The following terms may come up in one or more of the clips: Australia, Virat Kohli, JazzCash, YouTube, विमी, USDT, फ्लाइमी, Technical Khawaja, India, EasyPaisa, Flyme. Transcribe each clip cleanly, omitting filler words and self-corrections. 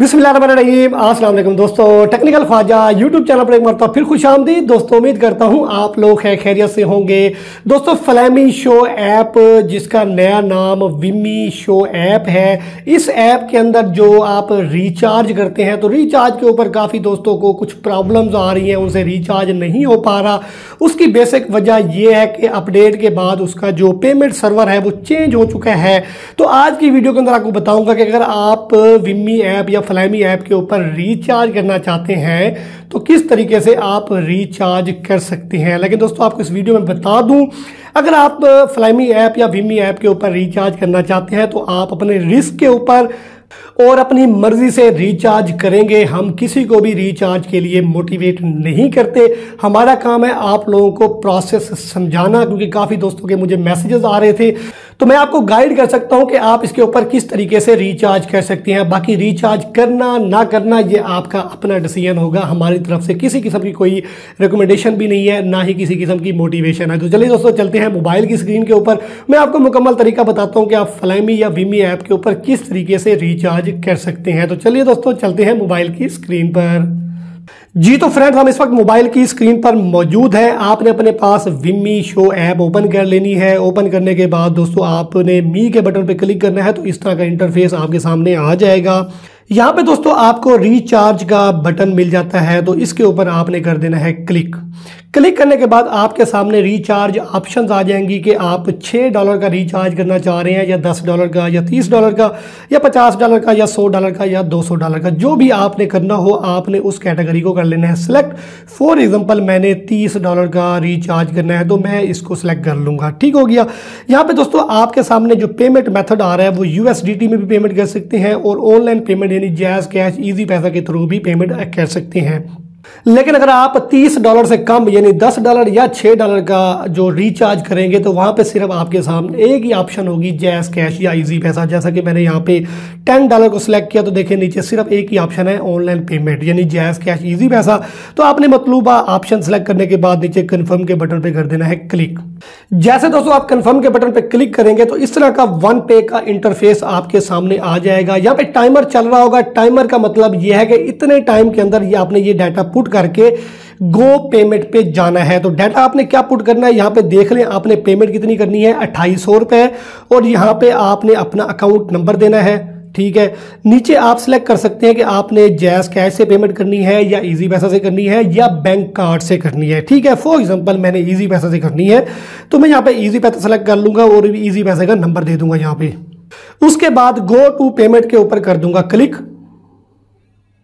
बिस्मिल्लाहिर्रहमानिर्रहीम, अस्सलाम वालेकुम दोस्तों। टेक्निकल ख्वाजा YouTube चैनल पर एक मरतबा फिर खुशामदीद दोस्तों। उम्मीद करता हूँ आप लोग खैर खैरियत से होंगे। दोस्तों, फ्लाइम शो ऐप जिसका नया नाम विमी शो ऐप है, इस ऐप के अंदर जो आप रिचार्ज करते हैं तो रिचार्ज के ऊपर काफ़ी दोस्तों को कुछ प्रॉब्लम्स आ रही हैं, उनसे रिचार्ज नहीं हो पा रहा। उसकी बेसिक वजह यह है कि अपडेट के बाद उसका जो पेमेंट सर्वर है वो चेंज हो चुका है। तो आज की वीडियो के अंदर आपको बताऊँगा कि अगर आप विमी ऐप या फ्लाइमी ऐप के ऊपर रिचार्ज करना चाहते हैं तो किस तरीके से आप रिचार्ज कर सकते हैं। लेकिन दोस्तों, आपको इस वीडियो में बता दूं, अगर आप फ्लाइमी ऐप या विमी ऐप के ऊपर रिचार्ज करना चाहते हैं तो आप अपने रिस्क के ऊपर और अपनी मर्जी से रिचार्ज करेंगे। हम किसी को भी रिचार्ज के लिए मोटिवेट नहीं करते। हमारा काम है आप लोगों को प्रोसेस समझाना, क्योंकि काफ़ी दोस्तों के मुझे मैसेजेस आ रहे थे, तो मैं आपको गाइड कर सकता हूं कि आप इसके ऊपर किस तरीके से रिचार्ज कर सकते हैं। बाकी रिचार्ज करना ना करना ये आपका अपना डिसीजन होगा। हमारी तरफ से किसी किस्म की कोई रिकमेंडेशन भी नहीं है, ना ही किसी किस्म की मोटिवेशन है। तो चलिए दोस्तों, चलते हैं मोबाइल की स्क्रीन के ऊपर। मैं आपको मुकम्मल तरीका बताता हूँ कि आप फ्लाइमी या विमी ऐप के ऊपर किस तरीके से रिचार्ज कर सकते हैं। तो चलिए दोस्तों, चलते हैं मोबाइल की स्क्रीन पर। जी तो फ्रेंड्स, हम इस वक्त मोबाइल की स्क्रीन पर मौजूद हैं। आपने अपने पास विमी शो ऐप ओपन कर लेनी है। ओपन करने के बाद दोस्तों आपने मी के बटन पर क्लिक करना है, तो इस तरह का इंटरफेस आपके सामने आ जाएगा। यहाँ पे दोस्तों आपको रिचार्ज का बटन मिल जाता है, तो इसके ऊपर आपने कर देना है क्लिक। क्लिक करने के बाद आपके सामने रिचार्ज ऑप्शंस आ जाएंगी कि आप $6 का रिचार्ज करना चाह रहे हैं, या $10 का, या $30 का, या $50 का, या $100 का, या $200 का। जो भी आपने करना हो आपने उस कैटेगरी को कर लेना है सिलेक्ट। फॉर एग्जांपल, मैंने $30 का रिचार्ज करना है तो मैं इसको सिलेक्ट कर लूँगा। ठीक हो गया। यहाँ पर दोस्तों आपके सामने जो पेमेंट मेथड आ रहा है वो USDT में भी पेमेंट कर सकते हैं, और ऑनलाइन पेमेंट यानी JazzCash, EasyPaisa के थ्रू भी पेमेंट कर सकते हैं। लेकिन अगर आप $30 से कम यानी $10 या $6 का जो रिचार्ज करेंगे तो वहाँ पे सिर्फ आपके सामने एक ही ऑप्शन होगी, JazzCash या EasyPaisa। जैसा कि मैंने यहाँ पे $10 को सिलेक्ट किया तो देखिए नीचे सिर्फ एक ही ऑप्शन है, ऑनलाइन पेमेंट यानी JazzCash, EasyPaisa। तो आपने मतलूबा ऑप्शन सेलेक्ट करने के बाद नीचे कन्फर्म के बटन पर कर देना है क्लिक। जैसे दोस्तों आप कन्फर्म के बटन पर क्लिक करेंगे तो इस तरह का वन पे का इंटरफेस आपके सामने आ जाएगा। यहाँ पे टाइमर चल रहा होगा। टाइमर का मतलब यह है कि इतने टाइम के अंदर ये आपने ये डाटा पुट करके गो पेमेंट पे जाना है। तो डाटा आपने क्या पुट करना है यहाँ पे देख लें। आपने पेमेंट कितनी करनी है, 2800 रुपये, और यहाँ पे आपने अपना अकाउंट नंबर देना है। ठीक है, नीचे आप सेलेक्ट कर सकते हैं कि आपने JazzCash से पेमेंट करनी है, या EasyPaisa से करनी है, या बैंक कार्ड से करनी है। ठीक है, फॉर एग्जांपल मैंने EasyPaisa से करनी है तो मैं यहाँ पे EasyPaisa सेलेक्ट कर लूँगा और EasyPaisa का नंबर दे दूंगा यहाँ पे। उसके बाद गो टू पेमेंट के ऊपर कर दूंगा क्लिक।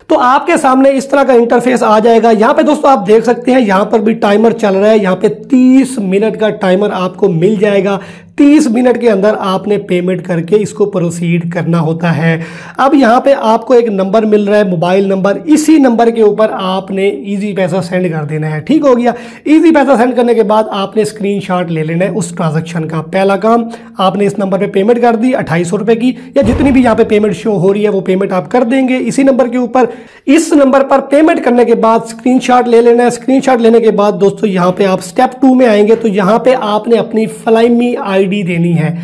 तो आपके सामने इस तरह का इंटरफेस आ जाएगा। यहाँ पे दोस्तों आप देख सकते हैं यहाँ पर भी टाइमर चल रहा है। यहाँ पे 30 मिनट का टाइमर आपको मिल जाएगा। 30 मिनट के अंदर आपने पेमेंट करके इसको प्रोसीड करना होता है। अब यहाँ पे आपको एक नंबर मिल रहा है, मोबाइल नंबर। इसी नंबर के ऊपर आपने EasyPaisa सेंड कर देना है। ठीक हो गया। EasyPaisa सेंड करने के बाद आपने स्क्रीनशॉट ले लेना है उस ट्रांजैक्शन का। पहला काम, आपने इस नंबर पे पेमेंट कर दी 2800 रुपये की, या जितनी भी यहाँ पे पेमेंट शो हो रही है वो पेमेंट आप कर देंगे इसी नंबर के ऊपर। इस नंबर पर पेमेंट करने के बाद स्क्रीनशॉट ले लेना है। स्क्रीनशॉट लेने के बाद दोस्तों यहाँ पे आप स्टेप 2 में आएंगे, तो यहाँ पे आपने अपनी फ्लाइमी आईडी देनी है।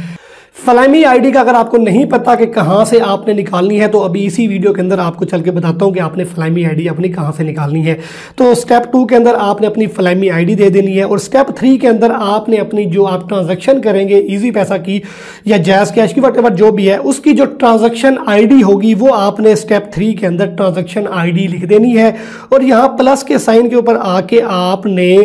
फ्लाइमी आईडी का अगर आपको नहीं पता कि कहाँ से आपने निकालनी है, तो अभी इसी वीडियो के अंदर आपको चल के बताता हूँ कि आपने फ्लाइमी आईडी अपनी कहाँ से निकालनी है। तो स्टेप 2 के अंदर आपने अपनी फ्लाइमी आईडी दे देनी है, और स्टेप 3 के अंदर आपने अपनी जो आप ट्रांजैक्शन करेंगे EasyPaisa की या JazzCash की, वट एवर जो भी है, उसकी जो ट्रांजैक्शन आईडी होगी वो आपने स्टेप 3 के अंदर ट्रांजैक्शन आईडी लिख देनी है। और यहाँ प्लस के साइन के ऊपर आके आपने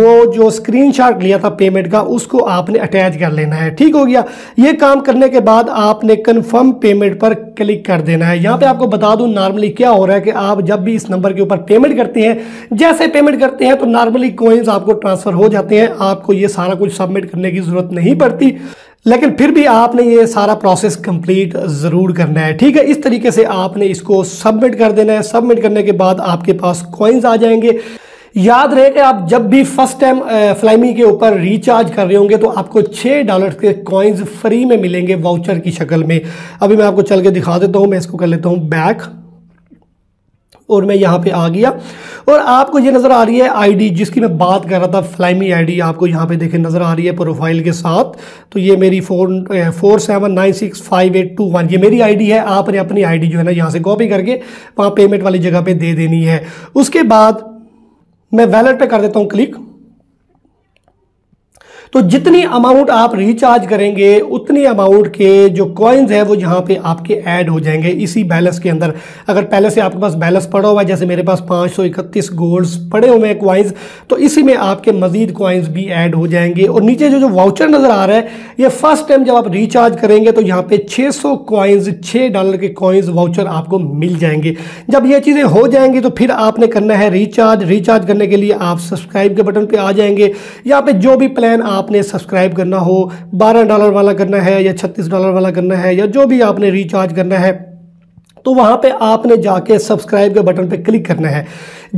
वो जो स्क्रीनशॉट लिया था पेमेंट का उसको आपने अटैच कर लेना है। ठीक हो गया। ये काम करने के बाद आपने कंफर्म पेमेंट पर क्लिक कर देना है। यहां पे आपको बता दूं नॉर्मली क्या हो रहा है कि आप जब भी इस नंबर के ऊपर पेमेंट करते हैं, जैसे पेमेंट करते हैं तो नॉर्मली कॉइंस आपको ट्रांसफर हो जाते हैं। आपको ये सारा कुछ सबमिट करने की जरूरत नहीं पड़ती, लेकिन फिर भी आपने ये सारा प्रोसेस कंप्लीट ज़रूर करना है। ठीक है, इस तरीके से आपने इसको सबमिट कर देना है। सबमिट करने के बाद आपके पास कॉइंस आ जाएंगे। याद रहे कि आप जब भी फर्स्ट टाइम फ्लाइमी के ऊपर रिचार्ज कर रहे होंगे तो आपको $6 के कॉइन्स फ्री में मिलेंगे वाउचर की शक्ल में। अभी मैं आपको चल के दिखा देता हूँ। मैं इसको कर लेता हूँ बैक, और मैं यहाँ पे आ गया और आपको ये नज़र आ रही है आईडी जिसकी मैं बात कर रहा था, फ्लाइमी आईडी आपको यहाँ पे देखें नज़र आ रही है प्रोफाइल के साथ। तो ये मेरी 47965821 ये मेरी आईडी है। आपने अपनी आईडी जो है ना यहाँ से कॉपी करके वहाँ पेमेंट वाली जगह पे दे देनी है। उसके बाद मैं वैलेट पे कर देता हूँ क्लिक। तो जितनी अमाउंट आप रिचार्ज करेंगे उतनी अमाउंट के जो कॉइन्स है वो यहाँ पे आपके ऐड हो जाएंगे इसी बैलेंस के अंदर। अगर पहले से आपके पास बैलेंस पड़ा हुआ है, जैसे मेरे पास 531 गोल्ड्स पड़े हुए हैं कॉइन्स, तो इसी में आपके मजीद कॉइन्स भी ऐड हो जाएंगे। और नीचे जो वाउचर नज़र आ रहा है, ये फर्स्ट टाइम जब आप रिचार्ज करेंगे तो यहाँ पर 600 कॉइन्स, $6 के कॉइन्स वाउचर आपको मिल जाएंगे। जब ये चीज़ें हो जाएंगी तो फिर आपने करना है रिचार्ज। रिचार्ज करने के लिए आप सब्सक्राइब के बटन पर आ जाएंगे। यहाँ पर जो भी प्लान आपने सब्सक्राइब करना हो, $12 वाला करना है या $36 वाला करना है या जो भी आपने रिचार्ज करना है, तो वहाँ पे आपने जाके सब्सक्राइब के बटन पे क्लिक करना है।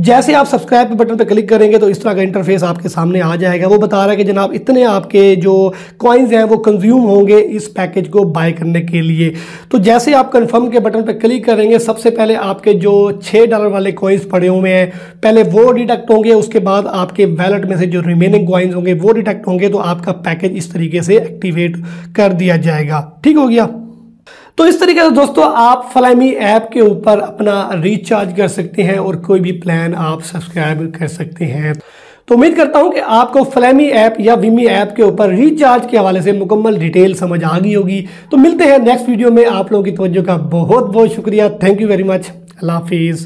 जैसे आप सब्सक्राइब के बटन पे क्लिक करेंगे तो इस तरह का इंटरफेस आपके सामने आ जाएगा। वो बता रहा है कि जनाब इतने आपके जो कॉइन्स हैं वो कंज्यूम होंगे इस पैकेज को बाय करने के लिए। तो जैसे आप कंफर्म के बटन पे क्लिक करेंगे, सबसे पहले आपके जो $6 वाले कॉइन्स पड़े हुए हैं पहले वो डिडक्ट होंगे। उसके बाद आपके वैलेट में से जो रिमेनिंग कॉइन्स होंगे वो डिडक्ट होंगे। तो आपका पैकेज इस तरीके से एक्टिवेट कर दिया जाएगा। ठीक हो गया। तो इस तरीके से दोस्तों आप फ्लाइमी ऐप के ऊपर अपना रिचार्ज कर सकते हैं और कोई भी प्लान आप सब्सक्राइब कर सकते हैं। तो उम्मीद करता हूं कि आपको फ्लाइमी ऐप या वीमी ऐप के ऊपर रिचार्ज के हवाले से मुकम्मल डिटेल समझ आ गई होगी। तो मिलते हैं नेक्स्ट वीडियो में। आप लोगों की तवज्जो का बहुत बहुत शुक्रिया। Thank you very much. अल्लाह हाफिज़।